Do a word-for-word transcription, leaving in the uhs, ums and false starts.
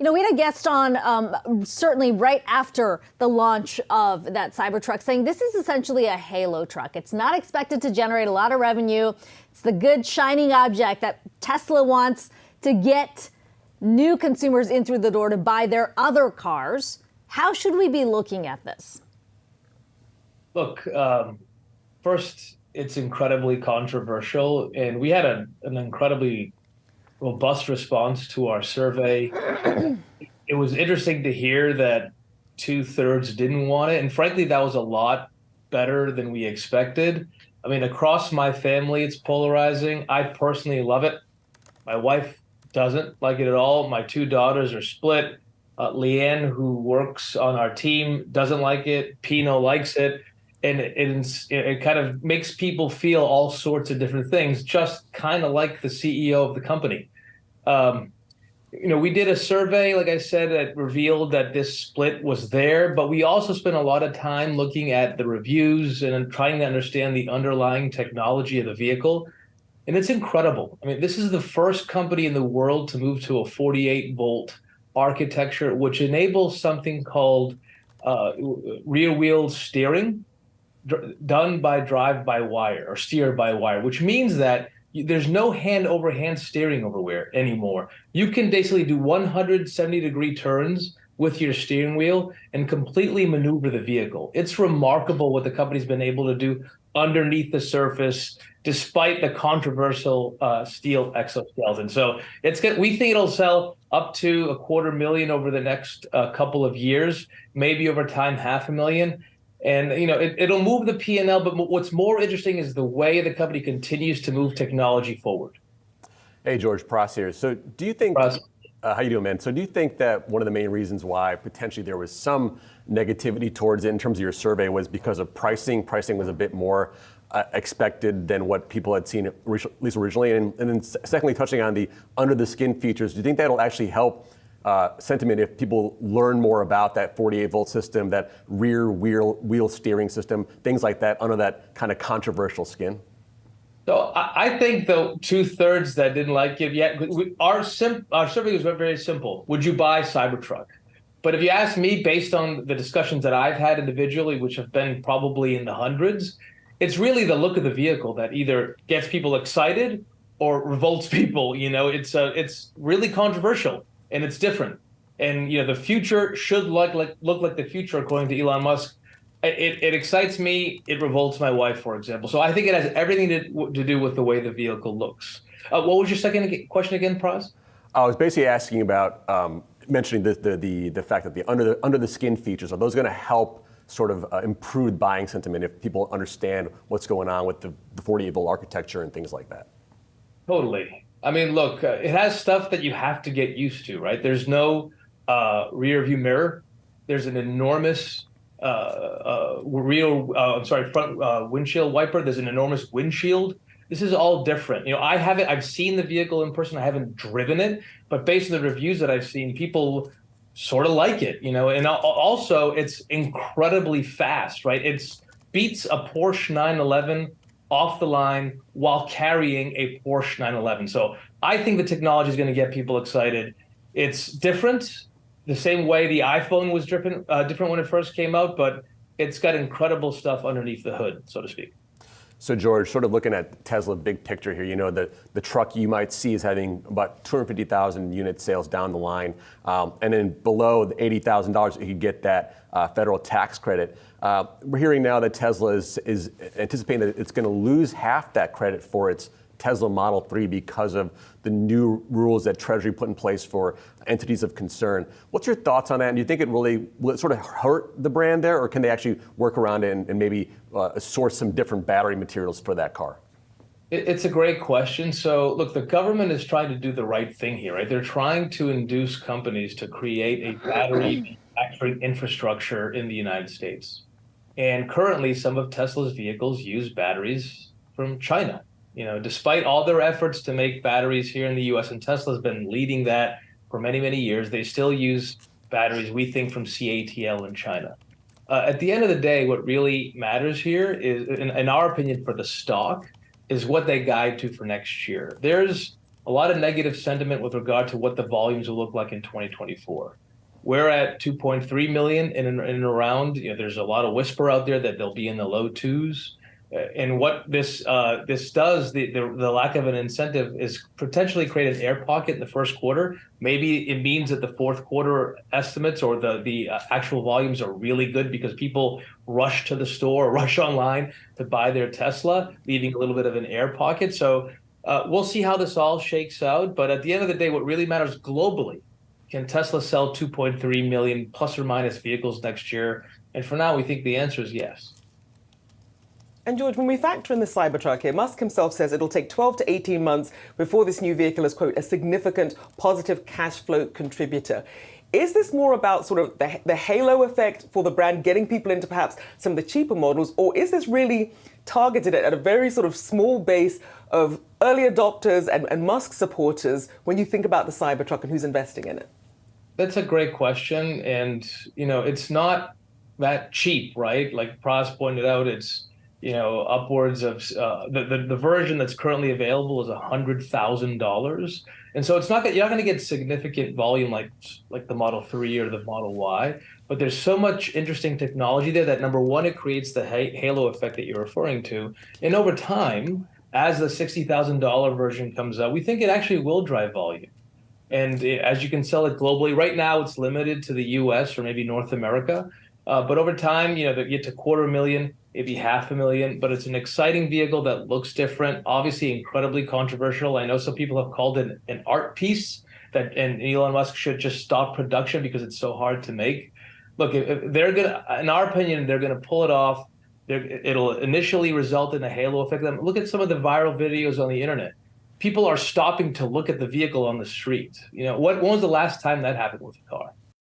You know, we had a guest on um, certainly right after the launch of that Cybertruck saying this is essentially a halo truck. It's not expected to generate a lot of revenue. It's the good shining object that Tesla wants to get new consumers in through the door to buy their other cars. How should we be looking at this? Look, um, first, it's incredibly controversial, and we had a, an incredibly robust response to our survey. It was interesting to hear that two-thirds didn't want it, and frankly, that was a lot better than we expected. I mean, across my family, it's polarizing. I personally love it. My wife doesn't like it at all. My two daughters are split. Uh, Leanne, who works on our team, doesn't like it. Pino likes it. And it, it, it kind of makes people feel all sorts of different things, just kind of like the C E O of the company. Um, you know, we did a survey, like I said, that revealed that this split was there, but we also spent a lot of time looking at the reviews and trying to understand the underlying technology of the vehicle. And it's incredible. I mean, this is the first company in the world to move to a forty-eight volt architecture, which enables something called uh, rear-wheel steering, done by drive-by-wire or steer-by-wire, which means that there's no hand-over-hand steering over anymore. You can basically do one hundred seventy degree turns with your steering wheel and completely maneuver the vehicle. It's remarkable what the company's been able to do underneath the surface, despite the controversial uh, steel exoskeleton. So it's good. We think it'll sell up to a quarter million over the next uh, couple of years, maybe over time half a million. And, you know, it, it'll move the P and L, but what's more interesting is the way the company continues to move technology forward. Hey, George, Pras here. So do you think, uh, how you doing, man? So do you think that one of the main reasons why potentially there was some negativity towards it in terms of your survey was because of pricing? Pricing was a bit more uh, expected than what people had seen, at least originally. And, and then secondly, touching on the under the skin features, do you think that'll actually help Uh, sentiment if people learn more about that forty-eight volt system, that rear wheel, wheel steering system, things like that under that kind of controversial skin? So I, I think the two-thirds that didn't like it yet, we, our, sim, our survey was very simple. Would you buy Cybertruck? But if you ask me, based on the discussions that I've had individually, which have been probably in the hundreds, it's really the look of the vehicle that either gets people excited or revolts people. You know, it's, uh, it's really controversial. And it's different. And, you know, the future should look like, look like the future, according to Elon Musk. It, it excites me. It revolts my wife, for example. So I think it has everything to, to do with the way the vehicle looks. Uh, what was your second question again, Pras? I was basically asking about um, mentioning the, the, the, the fact that the under the, under the skin features, are those going to help sort of uh, improve buying sentiment if people understand what's going on with the, the forty-eight volt architecture and things like that? Totally. I mean, look, uh, it has stuff that you have to get used to, right? There's no uh, rear view mirror. There's an enormous uh, uh, rear, uh, I'm sorry, front uh, windshield wiper. There's an enormous windshield. This is all different. You know, I haven't, I've seen the vehicle in person. I haven't driven it, but based on the reviews that I've seen, people sort of like it, you know, and also it's incredibly fast, right? It's beats a Porsche nine eleven off the line while carrying a Porsche nine eleven. So I think the technology is going to get people excited. It's different, the same way the iPhone was different, uh, different when it first came out, but it's got incredible stuff underneath the hood, so to speak. So George, sort of looking at Tesla big picture here, you know, the, the truck you might see is having about two hundred fifty thousand unit sales down the line. Um, and then below the eighty thousand dollars, you could get that uh, federal tax credit. Uh, we're hearing now that Tesla is, is anticipating that it's going to lose half that credit for its Tesla Model three because of the new rules that Treasury put in place for entities of concern. What's your thoughts on that? And do you think it really will it sort of hurt the brand there, or can they actually work around it and, and maybe uh, source some different battery materials for that car? It's a great question. So look, the government is trying to do the right thing here, right? They're trying to induce companies to create a battery manufacturing infrastructure in the United States. And currently, some of Tesla's vehicles use batteries from China. You know, despite all their efforts to make batteries here in the U S, and Tesla's been leading that for many, many years, they still use batteries, we think, from C A T L in China. Uh, at the end of the day, what really matters here is, in, in our opinion, for the stock, is what they guide to for next year. There's a lot of negative sentiment with regard to what the volumes will look like in twenty twenty-four. We're at two point three million in and, in and around. You know, there's a lot of whisper out there that they'll be in the low twos. And what this uh, this does, the, the the lack of an incentive, is potentially create an air pocket in the first quarter. Maybe it means that the fourth quarter estimates or the the actual volumes are really good because people rush to the store, rush online to buy their Tesla, leaving a little bit of an air pocket. So uh, we'll see how this all shakes out. But at the end of the day, what really matters globally, can Tesla sell two point three million plus or minus vehicles next year? And for now, we think the answer is yes. And George, when we factor in the Cybertruck here, Musk himself says it'll take twelve to eighteen months before this new vehicle is, quote, a significant positive cash flow contributor. Is this more about sort of the, the halo effect for the brand, getting people into perhaps some of the cheaper models, or is this really targeted at a very sort of small base of early adopters and, and Musk supporters when you think about the Cybertruck and who's investing in it? That's a great question. And, you know, it's not that cheap, right? Like Pras pointed out, it's, you know, upwards of uh, the, the the version that's currently available is a hundred thousand dollars, and so it's not that you're not going to get significant volume like like the Model three or the Model Y. But there's so much interesting technology there that, number one, it creates the ha halo effect that you're referring to, and over time, as the sixty thousand dollar version comes out, we think it actually will drive volume. And it, as you can sell it globally, right now it's limited to the U S or maybe North America, uh, but over time, you know, they get to quarter million. Maybe half a million, but it's an exciting vehicle that looks different, obviously incredibly controversial. I know some people have called it an art piece, that, and Elon Musk should just stop production because it's so hard to make. Look, if they're gonna, in our opinion, they're gonna pull it off. They're, it'll initially result in a halo effect. Look at some of the viral videos on the internet. People are stopping to look at the vehicle on the street. You know, what, when was the last time that happened with a car?